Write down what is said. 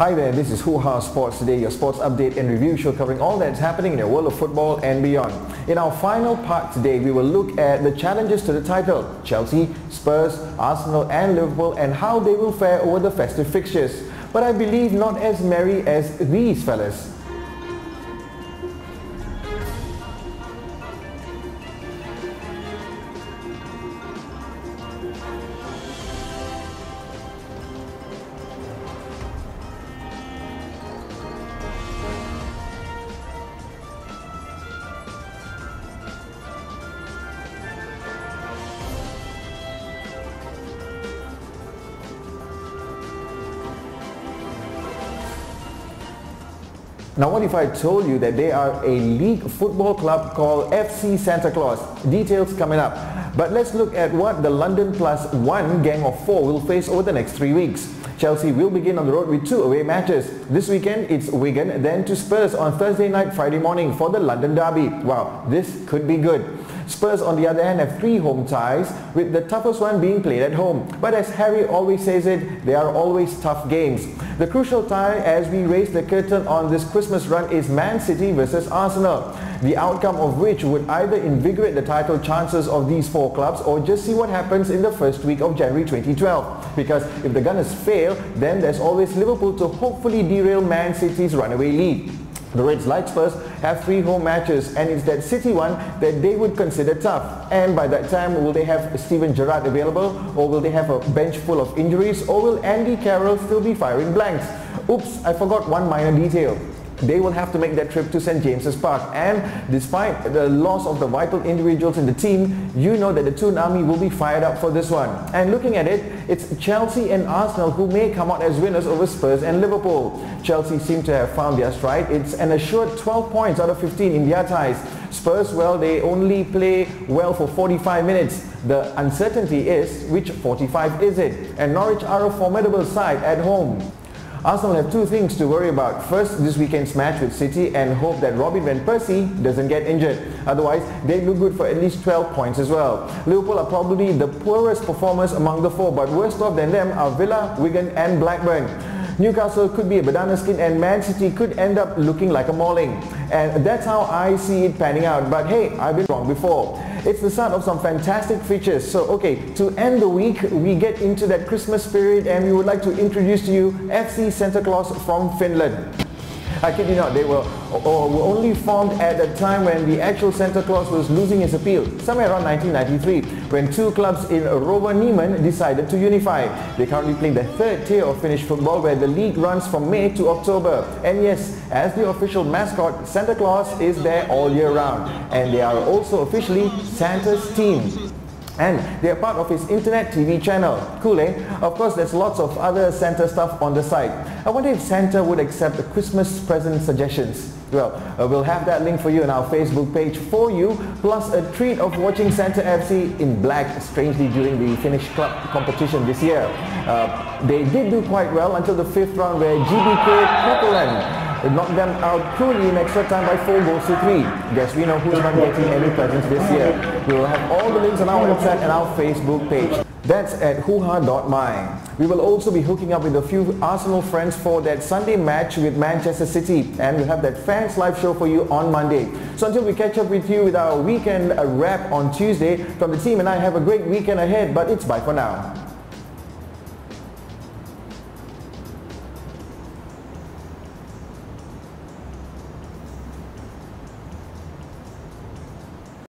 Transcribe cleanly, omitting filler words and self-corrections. Hi there, this is HooHa Sports Today, your sports update and review show covering all that's happening in the world of football and beyond. In our final part today, we will look at the challenges to the title, Chelsea, Spurs, Arsenal and Liverpool, and how they will fare over the festive fixtures. But I believe not as merry as these fellas. Now what if I told you that they are a league football club called FC Santa Claus? Details coming up. But let's look at what the London plus one gang of four will face over the next 3 weeks. Chelsea will begin on the road with two away matches. This weekend it's Wigan, then to Spurs on Thursday night, Friday morning for the London derby. Wow, this could be good. Spurs on the other hand have three home ties, with the toughest one being played at home. But as Harry always says it, they are always tough games. The crucial tie as we raise the curtain on this Christmas run is Man City versus Arsenal, the outcome of which would either invigorate the title chances of these four clubs or just see what happens in the first week of January 2012. Because if the Gunners fail, then there's always Liverpool to hopefully derail Man City's runaway lead. The Reds, like Spurs, have three home matches, and it's that City one that they would consider tough. And by that time, will they have Steven Gerrard available, or will they have a bench full of injuries, or will Andy Carroll still be firing blanks? Oops, I forgot one minor detail. They will have to make that trip to St. James's Park, and despite the loss of the vital individuals in the team, you know that the Toon Army will be fired up for this one. And looking at it, it's Chelsea and Arsenal who may come out as winners over Spurs and Liverpool. Chelsea seem to have found their stride. It's an assured 12 points out of 15 in their ties. Spurs, well, they only play well for 45 minutes. The uncertainty is, which 45 is it? And Norwich are a formidable side at home. Arsenal have two things to worry about. First, this weekend's match with City, and hope that Robin van Persie doesn't get injured. Otherwise, they look good for at least 12 points as well. Liverpool are probably the poorest performers among the four, but worse off than them are Villa, Wigan and Blackburn. Newcastle could be a banana skin, and Man City could end up looking like a mauling. And that's how I see it panning out. But hey, I've been wrong before. It's the start of some fantastic features. So okay, to end the week, we get into that Christmas spirit, and we would like to introduce to you FC Santa Claus from Finland. I kid you not, they were only formed at a time when the actual Santa Claus was losing his appeal, somewhere around 1993, when two clubs in Rovaniemi decided to unify. They currently play the third tier of Finnish football, where the league runs from May to October. And yes, as the official mascot, Santa Claus is there all year round. And they are also officially Santa's team. And they are part of his internet TV channel. Cool, eh? Of course, there's lots of other Santa stuff on the site. I wonder if Santa would accept the Christmas present suggestions. Well, we'll have that link for you on our Facebook page for you, plus a treat of watching Santa FC in black, strangely during the Finnish club competition this year. They did do quite well until the fifth round, where GBK Kepelan knocked them out cruelly in extra time by 4 goals to 3. Guess we know who's not getting any presents this year. We will have all the links on our website and our Facebook page. That's at hooha.my. We will also be hooking up with a few Arsenal friends for that Sunday match with Manchester City, and we'll have that fans live show for you on Monday. So until we catch up with you with our weekend wrap on Tuesday, from the team and I, have a great weekend ahead, but it's bye for now.